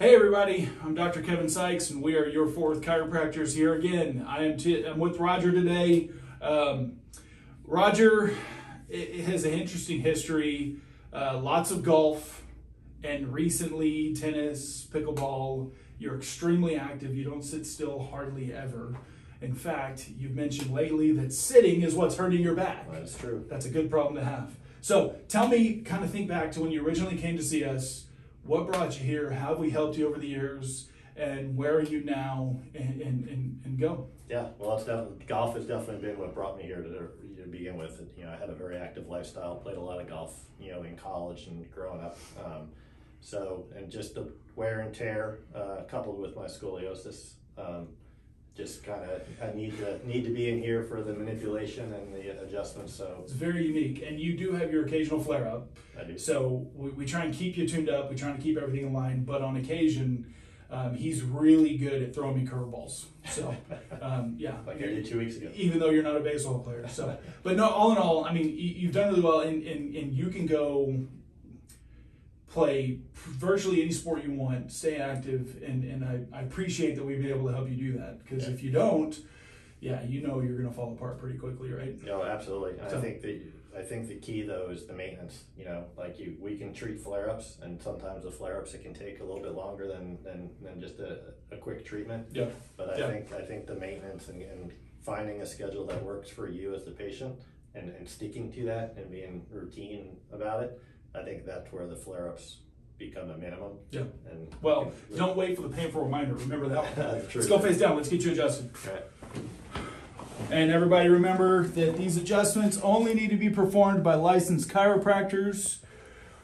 Hey everybody, I'm Dr. Kevin Sykes and we are your Fort Worth chiropractors here again. I'm with Roger today. Roger has an interesting history, lots of golf and recently tennis, pickleball. You're extremely active, you don't sit still hardly ever. In fact, you've mentioned lately that sitting is what's hurting your back. That's true. That's a good problem to have. So tell me, kind of think back to when you originally came to see us. What brought you here? How have we helped you over the years? And where are you now? And go. Yeah, well, it's definitely, golf has definitely been what brought me here to begin with. You know, I had a very active lifestyle, played a lot of golf, you know, in college and growing up. And just the wear and tear coupled with my scoliosis, just kind of, I need to be in here for the manipulation and the adjustments, so. It's very unique, and you do have your occasional flare up. I do. So we try and keep you tuned up, we try and keep everything in line, but on occasion, he's really good at throwing me curveballs. So, yeah. Like I did 2 weeks ago. Even though you're not a baseball player, so. But no, all in all, I mean, you've done really well, and you can go play virtually any sport you want, stay active, and I appreciate that we've been able to help you do that, because if you don't, you know you're going to fall apart pretty quickly, right? No, absolutely. So, I think the key though is the maintenance. You know, like we can treat flare-ups, and sometimes the flare-ups it can take a little bit longer than just a quick treatment. Yeah. But I think the maintenance and finding a schedule that works for you as the patient and sticking to that and being routine about it. I think that's where the flare-ups become a minimum. Yeah. And well, don't wait for the painful reminder. Remember that one. Let's go face down. Let's get you adjusted. All right. And everybody remember that these adjustments only need to be performed by licensed chiropractors.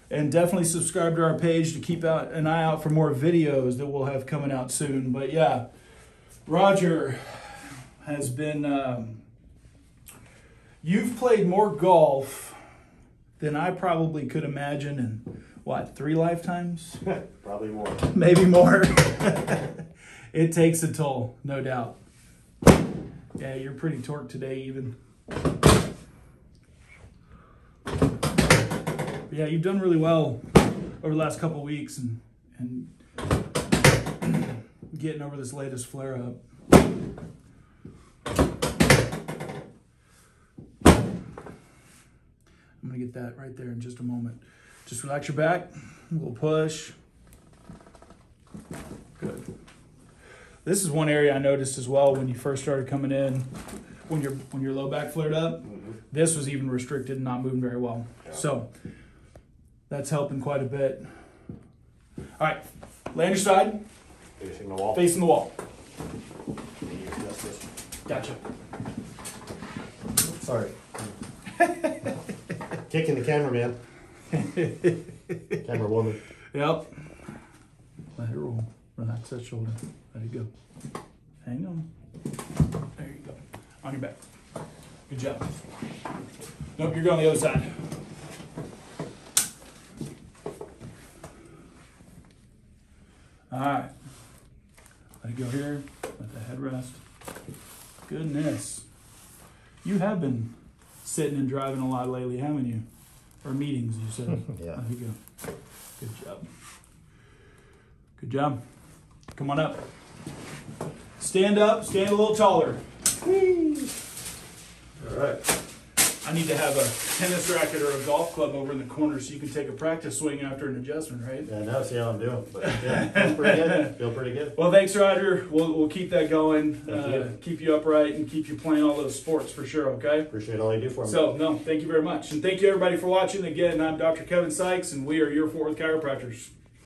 And definitely subscribe to our page to keep an eye out for more videos that we'll have coming out soon. But yeah, Roger has been... you've played more golf than I probably could imagine in, what, 3 lifetimes? Probably more. Maybe more. It takes a toll, no doubt. Yeah, you're pretty torqued today even. But yeah, you've done really well over the last couple weeks and getting over this latest flare-up. I'm gonna get that right there in just a moment. Just relax your back, a little push. Good. This is one area I noticed as well when you first started coming in, when your low back flared up, this was even restricted and not moving very well. Yeah. So that's helping quite a bit. All right, lay on your side. Facing the wall. Facing the wall. Gotcha. Sorry. Kicking the cameraman. Camera woman. Yep. Let it roll. Relax that shoulder. Let it go. Hang on. There you go. On your back. Good job. Nope, you're going the other side. All right. Let it go here. Let the head rest. Goodness. You have been sitting and driving a lot lately, haven't you? Or meetings, you said. Yeah. There you go. Good job. Good job. Come on up. Stand up. Stand a little taller. Whee! All right. I need to have a tennis racket or a golf club over in the corner so you can take a practice swing after an adjustment, right? Yeah, now see how I'm doing. But yeah, feel pretty good. Feel pretty good. Well, thanks, Roger. We'll keep that going. Keep you upright and keep you playing all those sports for sure, okay? Appreciate all you do for me. So, no, thank you very much. And thank you, everybody, for watching. Again, I'm Dr. Kevin Sykes, and we are your Fort Worth chiropractors.